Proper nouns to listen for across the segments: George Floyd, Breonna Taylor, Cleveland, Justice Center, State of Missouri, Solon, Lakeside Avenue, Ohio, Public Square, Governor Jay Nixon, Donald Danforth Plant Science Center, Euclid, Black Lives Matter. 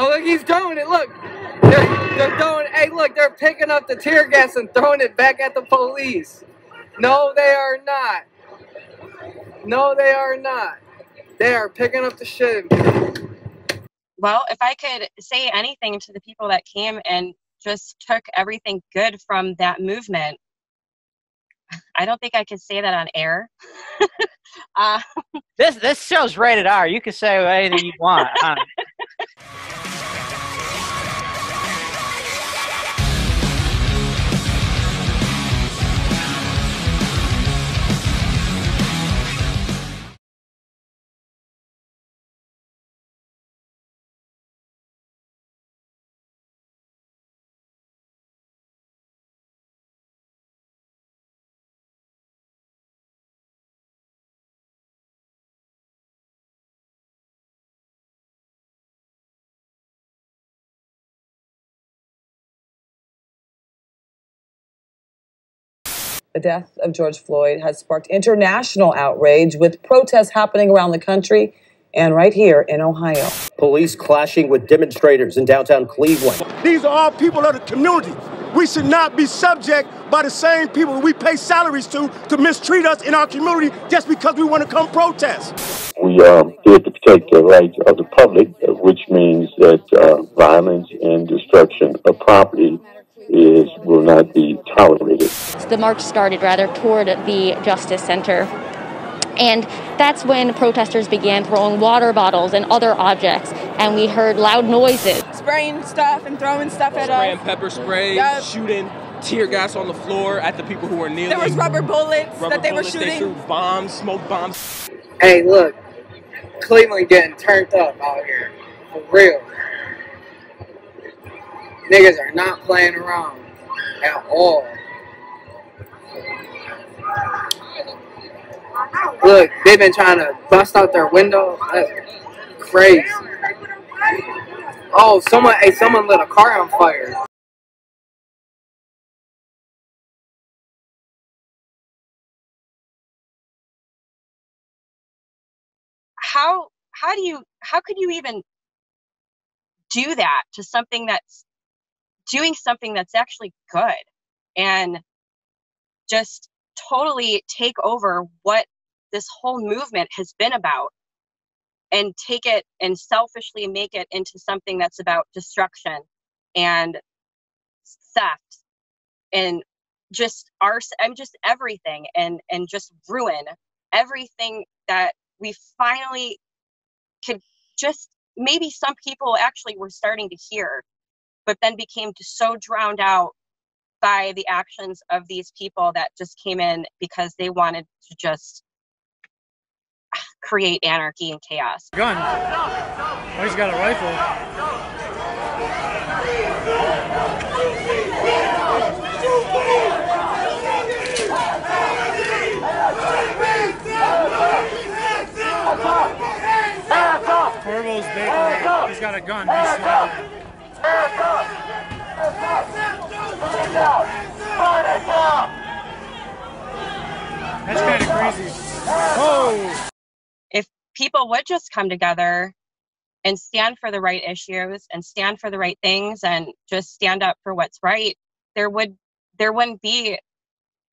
Oh, look, he's throwing it. Look, they're throwing. Hey, look, they're picking up the tear gas and throwing it back at the police. No, they are not. No, they are not. They are picking up the shit. Well, if I could say anything to the people that came and just took everything good from that movement, I don't think I could say that on air. This show's rated R. You can say anything you want. The death of George Floyd has sparked international outrage, with protests happening around the country and right here in Ohio. Police clashing with demonstrators in downtown Cleveland. These are all people of the community. We should not be subject by the same people we pay salaries to mistreat us in our community just because we want to come protest. We are here to protect the rights of the public, which means that violence and destruction of property will not be tolerated. The march started rather toward the Justice Center, and that's when protesters began throwing water bottles and other objects, and we heard loud noises. Spraying stuff and throwing stuff at us. Spraying pepper spray, yep. Shooting tear gas on the floor at the people who were kneeling. There was rubber bullets that they were shooting. They threw bombs, smoke bombs. Hey, look, Cleveland getting turned up out here, for real. Niggas are not playing around at all. Look, they've been trying to bust out their window. That's crazy. Oh, someone lit a car on fire. How could you even do that to something that's doing something that's actually good, and just totally take over what this whole movement has been about and take it and selfishly make it into something that's about destruction and theft and just arson, I mean, just everything, and just ruin everything that we finally could just, maybe some people actually were starting to hear, but then became so drowned out by the actions of these people that just came in because they wanted to just create anarchy and chaos. Gun. Oh, he's got a rifle. Corvo's big. He's got a gun. He's smart. That's kind of crazy. Oh. If people would just come together and stand for the right issues and stand for the right things and just stand up for what's right, there wouldn't be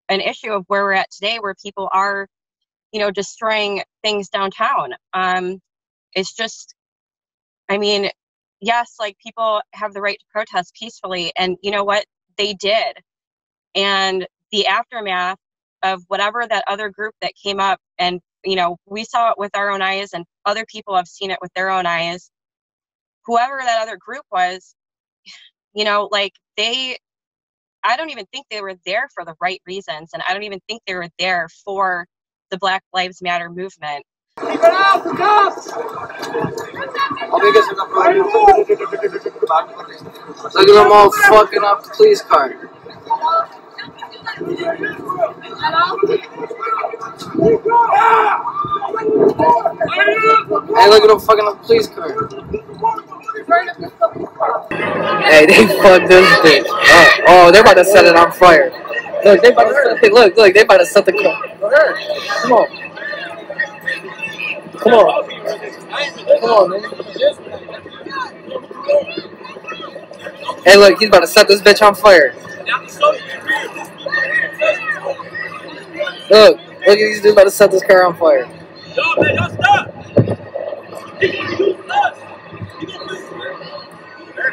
an issue of where we're at today, where people are, you know, destroying things downtown. It's just, I mean, yes, like, people have the right to protest peacefully, and you know what? They did. And the aftermath of whatever that other group that came up, and, you know, we saw it with our own eyes, and other people have seen it with their own eyes. Whoever that other group was, you know, like, I don't even think they were there for the right reasons, and I don't even think they were there for the Black Lives Matter movement. Keep it out, the cops! Look at them all fucking up the police car. Hey, look at them fucking up the police car. Hey, they fucked this bitch. Oh, they're about to set it on fire. Look, they about to set, look, they about to set the car. Come on. Come on. Come on, man. Hey, look, he's about to set this bitch on fire. Look, look at these dudes about to set this car on fire. Yo, man, y'all stop. He's gonna use us. He's gonna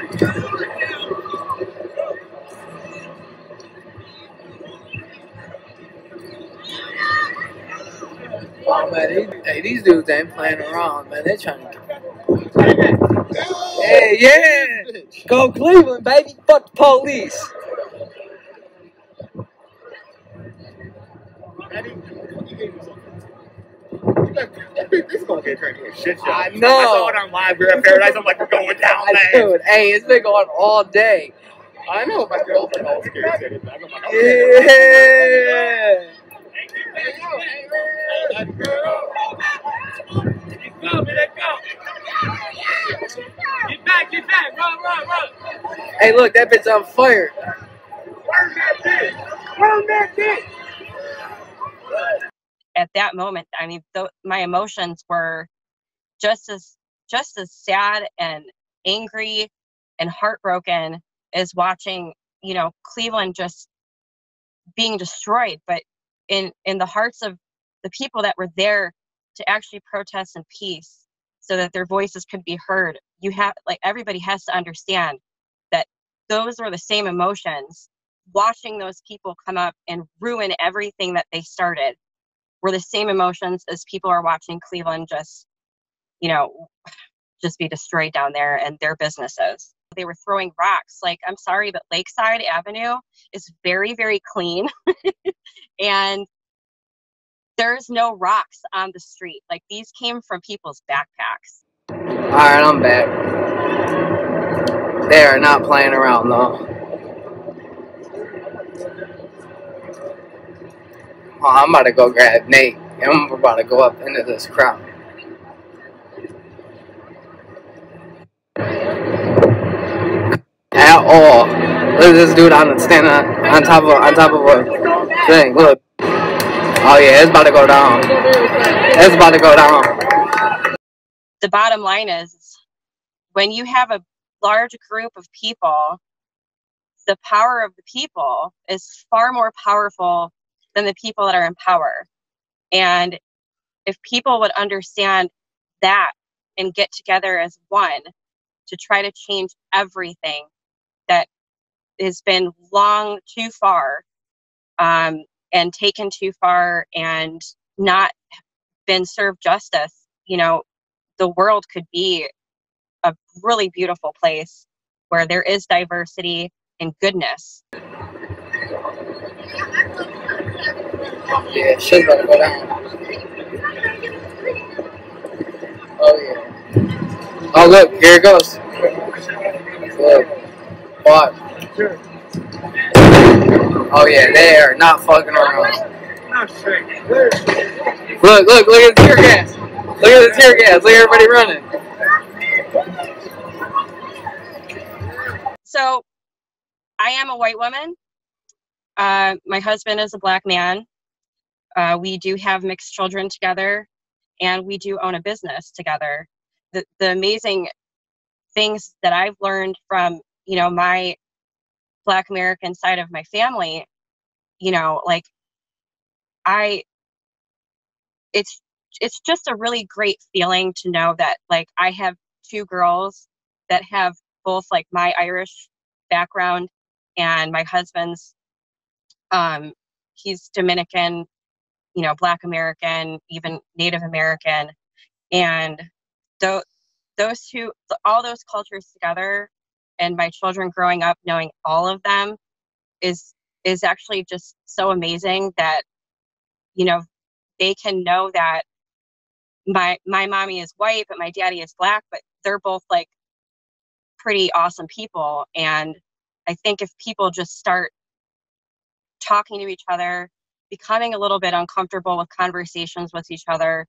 use us. Oh, man, hey, these dudes ain't playing around, man. They're trying to. Hey, yeah! Go Cleveland, baby! Fuck the police! This gonna get turned into a shit show. I know! I saw it on live. We were at Paradise. I'm like, we're going down, man. Dude, hey, it's been going all day. I know. My girlfriend always gets it. Yeah! Get back, run. Hey, look, that bitch on fire. Burn that bitch. At that moment, I mean, my emotions were just as sad and angry and heartbroken as watching, you know, Cleveland just being destroyed, but in the hearts of the people that were there to actually protest in peace so that their voices could be heard. You have, like, everybody has to understand that those were the same emotions. Watching those people come up and ruin everything that they started were the same emotions as people are watching Cleveland just, you know, just be destroyed down there and their businesses. They were throwing rocks. Like, I'm sorry, but Lakeside Avenue is very, very clean. And there's no rocks on the street. Like, these came from people's backpacks. All right, I'm back. They are not playing around, though. Oh, I'm about to go grab Nate, and I'm about to go up into this crowd. At all. Look at this dude standing on top of a thing. Look. Oh yeah, it's about to go down. It's about to go down. The bottom line is, when you have a large group of people, the power of the people is far more powerful than the people that are in power. And if people would understand that and get together as one to try to change everything that has been long too far and taken too far and not been served justice, you know, the world could be a really beautiful place where there is diversity and goodness. Yeah, she's about to go down. Oh, yeah. Oh, look, here it goes. Look. Watch. Oh, yeah, they are not fucking around. Look, look, look at the tear gas. Look at the tear gas. Look at everybody running. So, I am a white woman. My husband is a black man. We do have mixed children together, and we do own a business together. The amazing things that I've learned from, you know, my Black American side of my family, you know, like, it's just a really great feeling to know that, like, I have two girls that have both, like, my Irish background and my husband's, he's Dominican, you know, Black American, even Native American. And those two, all those cultures together, and my children growing up knowing all of them is actually just so amazing that, you know, they can know that my mommy is white, but my daddy is black, but they're both, like, pretty awesome people. And I think if people just start talking to each other, becoming a little bit uncomfortable with conversations with each other,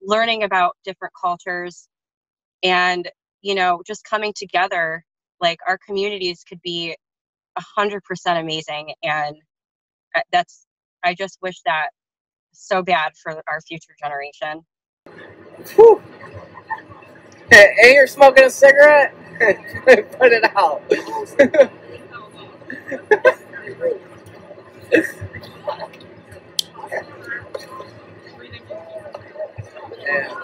learning about different cultures, and, you know, just coming together, like, our communities could be 100% amazing. And I just wish that so bad for our future generation. Whew. Hey, you're smoking a cigarette? Put it out. Yeah.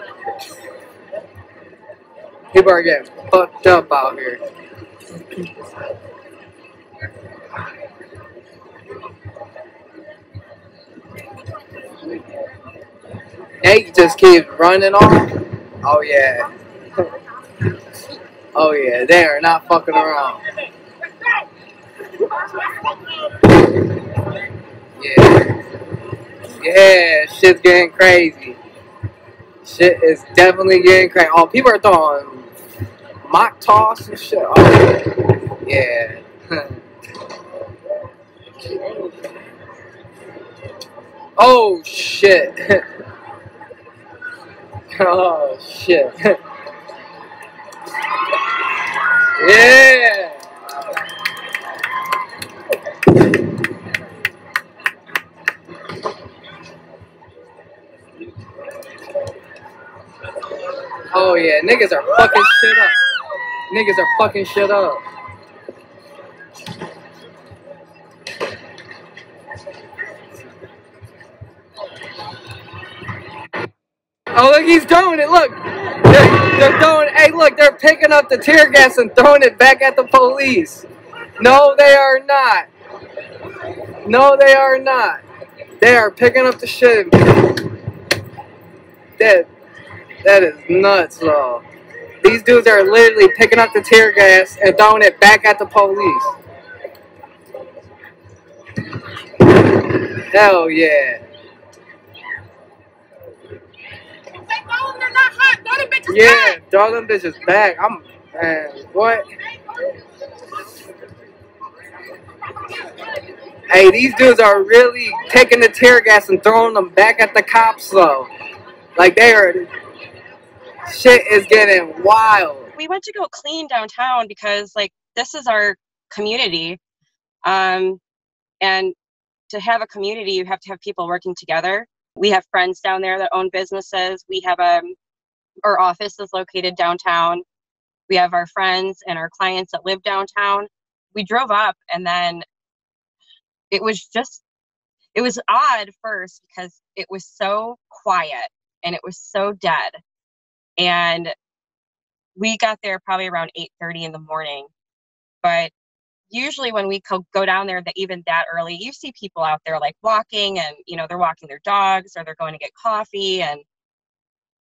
People are getting fucked up out here. Nate just keeps running off. Oh yeah. Oh yeah, they are not fucking around. Yeah. Yeah, shit's getting crazy. Shit is definitely getting crazy. Oh, people are throwing mock toss and shit. Oh, yeah. Oh, shit. Oh, shit. Yeah. Oh yeah, niggas are fucking shit up. Niggas are fucking shit up. Oh look, he's doing it, look. They're throwing, hey look, they're picking up the tear gas and throwing it back at the police. No, they are not. No, they are not. They are picking up the shit. That is nuts, though. These dudes are literally picking up the tear gas and throwing it back at the police. Hell yeah. Yeah, throw them bitches back. I'm, man, what? Hey, these dudes are really taking the tear gas and throwing them back at the cops, though. Like, they are... Shit is getting wild. We went to go clean downtown because, like, this is our community. And to have a community, you have to have people working together. We have friends down there that own businesses. We have our office is located downtown. We have our friends and our clients that live downtown. We drove up, and then it was odd first because it was so quiet and it was so dead. And we got there probably around 8:30 in the morning. But usually when we go down there, even that early, you see people out there like walking and, you know, they're walking their dogs or they're going to get coffee and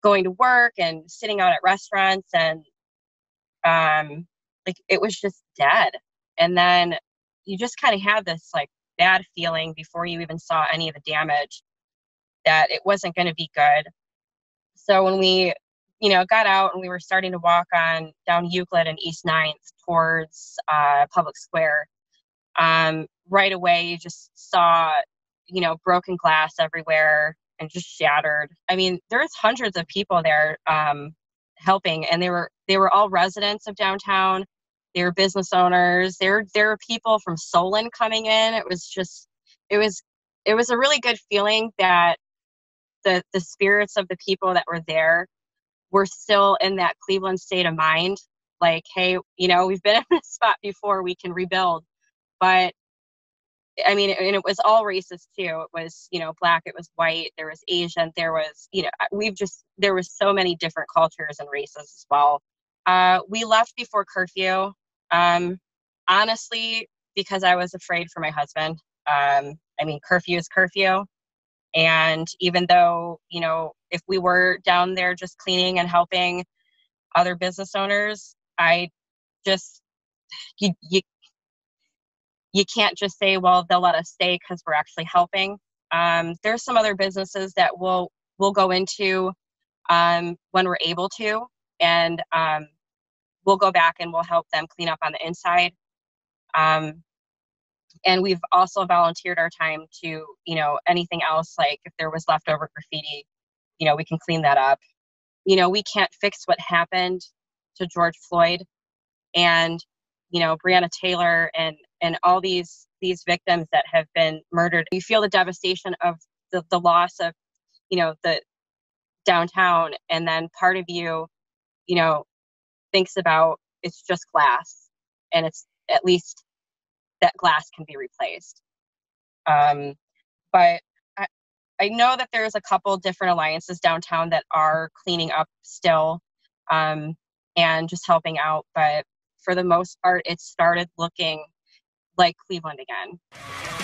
going to work and sitting out at restaurants. And like it was just dead. And then you just kind of had this like bad feeling before you even saw any of the damage that it wasn't going to be good. So when we got out and we were starting to walk on down Euclid and East 9th towards Public Square. Right away, you just saw, broken glass everywhere and just shattered. I mean, there's hundreds of people there helping, and they were all residents of downtown. They were business owners. There were people from Solon coming in. It was just, it was a really good feeling that the spirits of the people that were there we're still in that Cleveland state of mind. Like, hey, we've been in this spot before, we can rebuild. But I mean, and it was all races too. It was, black, it was white, there was Asian, there was, there was so many different cultures and races as well. We left before curfew. Honestly, because I was afraid for my husband. I mean, curfew is curfew. And even though, if we were down there just cleaning and helping other business owners, I just, you can't just say, well, they'll let us stay because we're actually helping. There's some other businesses that we'll go into when we're able to, and we'll go back and we'll help them clean up on the inside. And we've also volunteered our time to, anything else, like if there was leftover graffiti, we can clean that up. We can't fix what happened to George Floyd and, Breonna Taylor and all these victims that have been murdered. We feel the devastation of the loss of, the downtown. And then part of you, thinks about it's just glass, and it's at least that glass can be replaced. But I know that there's a couple different alliances downtown that are cleaning up still, and just helping out. But for the most part, it started looking like Cleveland again.